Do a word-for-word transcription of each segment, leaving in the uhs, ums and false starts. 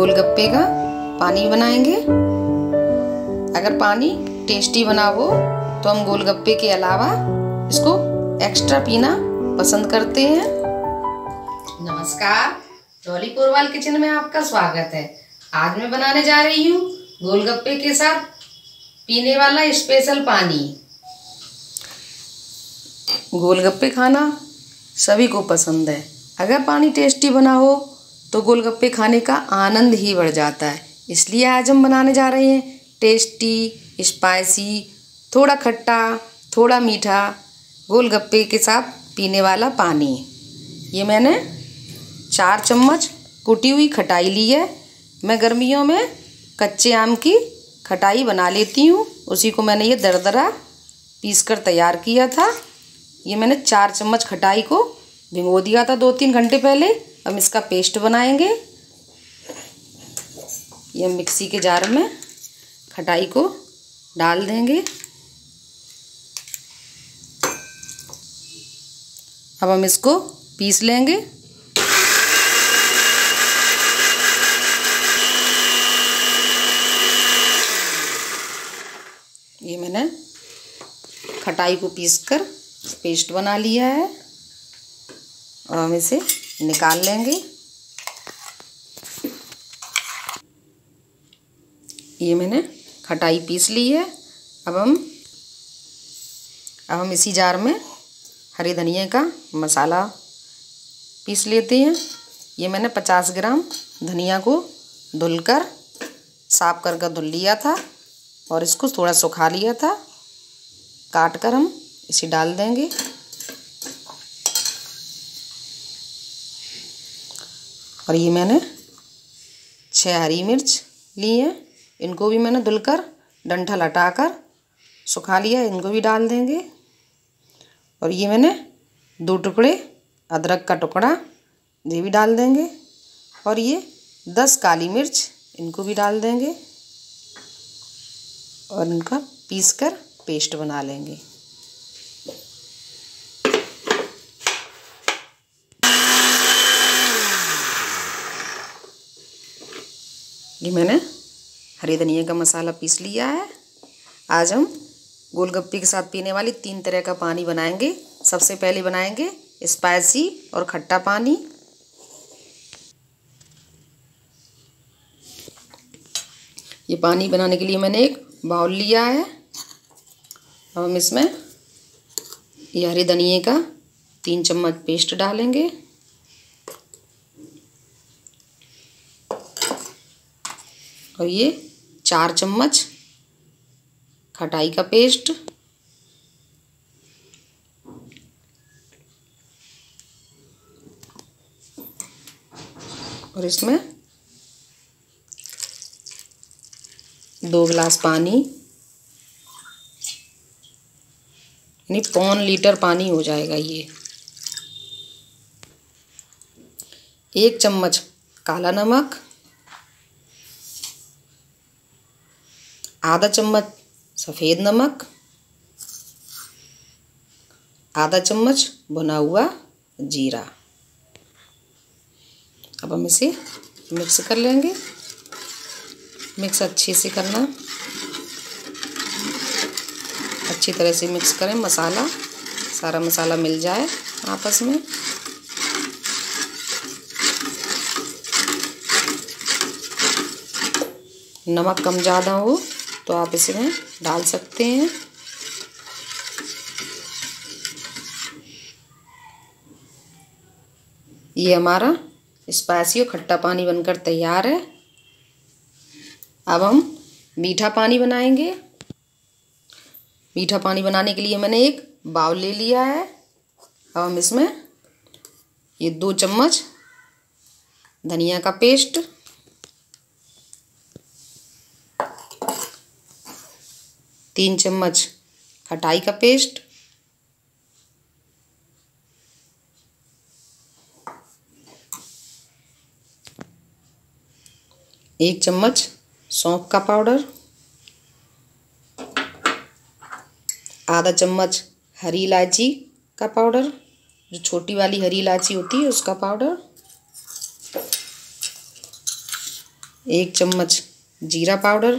गोलगप्पे का पानी बनाएंगे। अगर पानी टेस्टी बना हो तो हम गोलगप्पे के अलावा इसको एक्स्ट्रा पीना पसंद करते हैं। नमस्कार, डॉली पोरवाल किचन में आपका स्वागत है। आज मैं बनाने जा रही हूँ गोलगप्पे के साथ पीने वाला स्पेशल पानी। गोलगप्पे खाना सभी को पसंद है। अगर पानी टेस्टी बना हो तो गोलगप्पे खाने का आनंद ही बढ़ जाता है। इसलिए आज हम बनाने जा रहे हैं टेस्टी, स्पाइसी, थोड़ा खट्टा, थोड़ा मीठा गोलगप्पे के साथ पीने वाला पानी। ये मैंने चार चम्मच कुटी हुई खटाई ली है। मैं गर्मियों में कच्चे आम की खटाई बना लेती हूँ, उसी को मैंने ये दरदरा पीस कर तैयार किया था। ये मैंने चार चम्मच खटाई को भिगो दिया था दो तीन घंटे पहले। अब इसका पेस्ट बनाएंगे। ये मिक्सी के जार में खटाई को डाल देंगे। अब हम इसको पीस लेंगे। ये मैंने खटाई को पीसकर पेस्ट बना लिया है। अब हम इसे निकाल लेंगे। ये मैंने खटाई पीस ली है। अब हम अब हम इसी जार में हरी धनिया का मसाला पीस लेते हैं। ये मैंने पचास ग्राम धनिया को धुलकर साफ कर कर धुल लिया था और इसको थोड़ा सुखा लिया था। काट कर हम इसे डाल देंगे। और ये मैंने छः हरी मिर्च ली है, इनको भी मैंने धुलकर डंठल हटाकर सुखा लिया, इनको भी डाल देंगे। और ये मैंने दो टुकड़े अदरक का टुकड़ा, ये भी डाल देंगे। और ये दस काली मिर्च, इनको भी डाल देंगे। और इनका पीस कर पेस्ट बना लेंगे। ये मैंने हरी धनिया का मसाला पीस लिया है। आज हम गोलगप्पे के साथ पीने वाली तीन तरह का पानी बनाएंगे। सबसे पहले बनाएंगे स्पाइसी और खट्टा पानी। ये पानी बनाने के लिए मैंने एक बाउल लिया है। अब हम इसमें ये हरी धनिया का तीन चम्मच पेस्ट डालेंगे। और ये चार चम्मच खटाई का पेस्ट। और इसमें दो गिलास पानी, यानी पौन लीटर पानी हो जाएगा। ये एक चम्मच काला नमक, आधा चम्मच सफ़ेद नमक, आधा चम्मच भुना हुआ जीरा। अब हम इसे मिक्स कर लेंगे। मिक्स अच्छे से करना, अच्छी तरह से मिक्स करें। मसाला, सारा मसाला मिल जाए आपस में। नमक कम ज़्यादा हो तो आप इसमें डाल सकते हैं। ये हमारा स्पाइसी और खट्टा पानी बनकर तैयार है। अब हम मीठा पानी बनाएंगे। मीठा पानी बनाने के लिए मैंने एक बाउल ले लिया है। अब हम इसमें ये दो चम्मच धनिया का पेस्ट, तीन चम्मच खटाई का पेस्ट, एक चम्मच सौंफ का पाउडर, आधा चम्मच हरी इलायची का पाउडर, जो छोटी वाली हरी इलायची होती है उसका पाउडर, एक चम्मच जीरा पाउडर,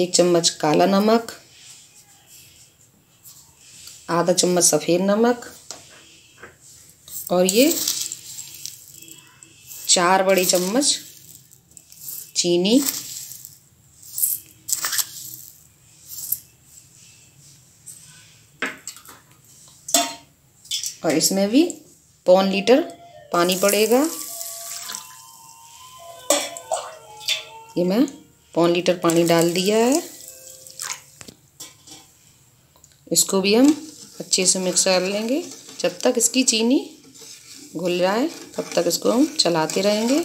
एक चम्मच काला नमक, आधा चम्मच सफ़ेद नमक और ये चार बड़ी चम्मच चीनी। और इसमें भी पौन लीटर पानी पड़ेगा। ये मैं पौन लीटर पानी डाल दिया है। इसको भी हम अच्छे से मिक्स कर लेंगे। जब तक इसकी चीनी घुल जाए तब तक इसको हम चलाते रहेंगे।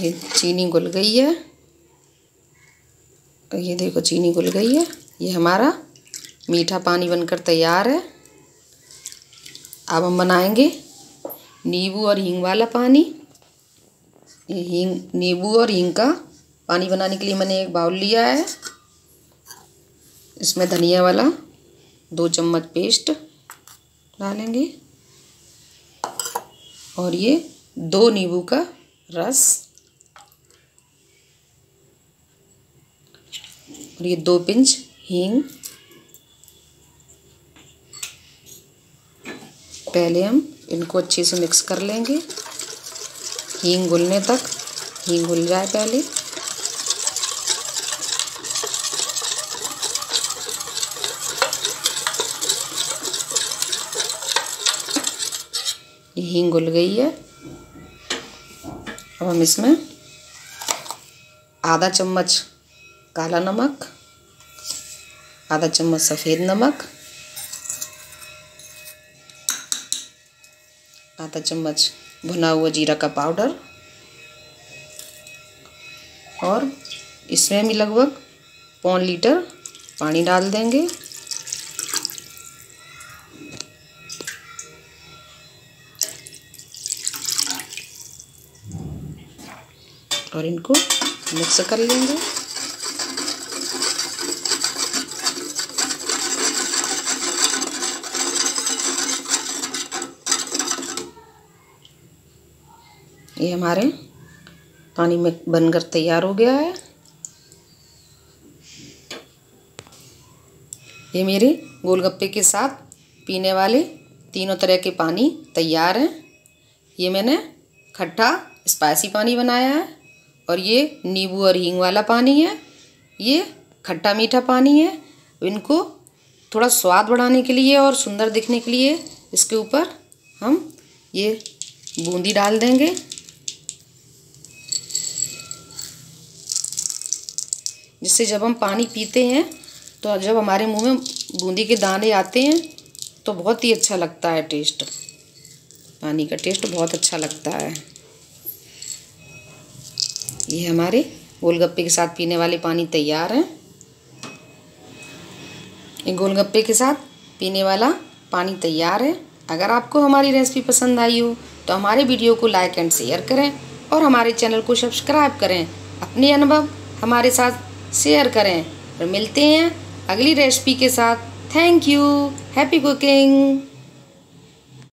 ये चीनी घुल गई है, ये देखो चीनी घुल गई है। ये हमारा मीठा पानी बनकर तैयार है। अब हम बनाएंगे नींबू और हींग वाला पानी। ये हींग, नींबू और हींग का पानी बनाने के लिए मैंने एक बाउल लिया है। इसमें धनिया वाला दो चम्मच पेस्ट डालेंगे और ये दो नींबू का रस और ये दो पिंच हींग। पहले हम इनको अच्छे से मिक्स कर लेंगे हींग घुलने तक। हींग घुल जाए पहले। ये हींग घुल गई है। अब हम इसमें आधा चम्मच काला नमक, आधा चम्मच सफ़ेद नमक, आधा चम्मच भुना हुआ जीरा का पाउडर और इसमें भी लगभग पौन लीटर पानी डाल देंगे। और इनको मिक्स कर लेंगे। ये हमारे पानी में बनकर तैयार हो गया है। ये मेरे गोलगप्पे के साथ पीने वाले तीनों तरह के पानी तैयार हैं। ये मैंने खट्टा स्पाइसी पानी बनाया है और ये नींबू और हींग वाला पानी है। ये खट्टा मीठा पानी है। इनको थोड़ा स्वाद बढ़ाने के लिए और सुंदर दिखने के लिए इसके ऊपर हम ये बूंदी डाल देंगे। जिससे जब हम पानी पीते हैं तो जब हमारे मुंह में बूंदी के दाने आते हैं तो बहुत ही अच्छा लगता है। टेस्ट पानी का टेस्ट बहुत अच्छा लगता है। ये हमारे गोलगप्पे के साथ पीने वाले पानी तैयार हैं। ये गोलगप्पे के साथ पीने वाला पानी तैयार है। अगर आपको हमारी रेसिपी पसंद आई हो तो हमारे वीडियो को लाइक एंड शेयर करें और हमारे चैनल को सब्सक्राइब करें। अपने अनुभव हमारे साथ शेयर करें और मिलते हैं अगली रेसिपी के साथ। Thank you. Happy cooking.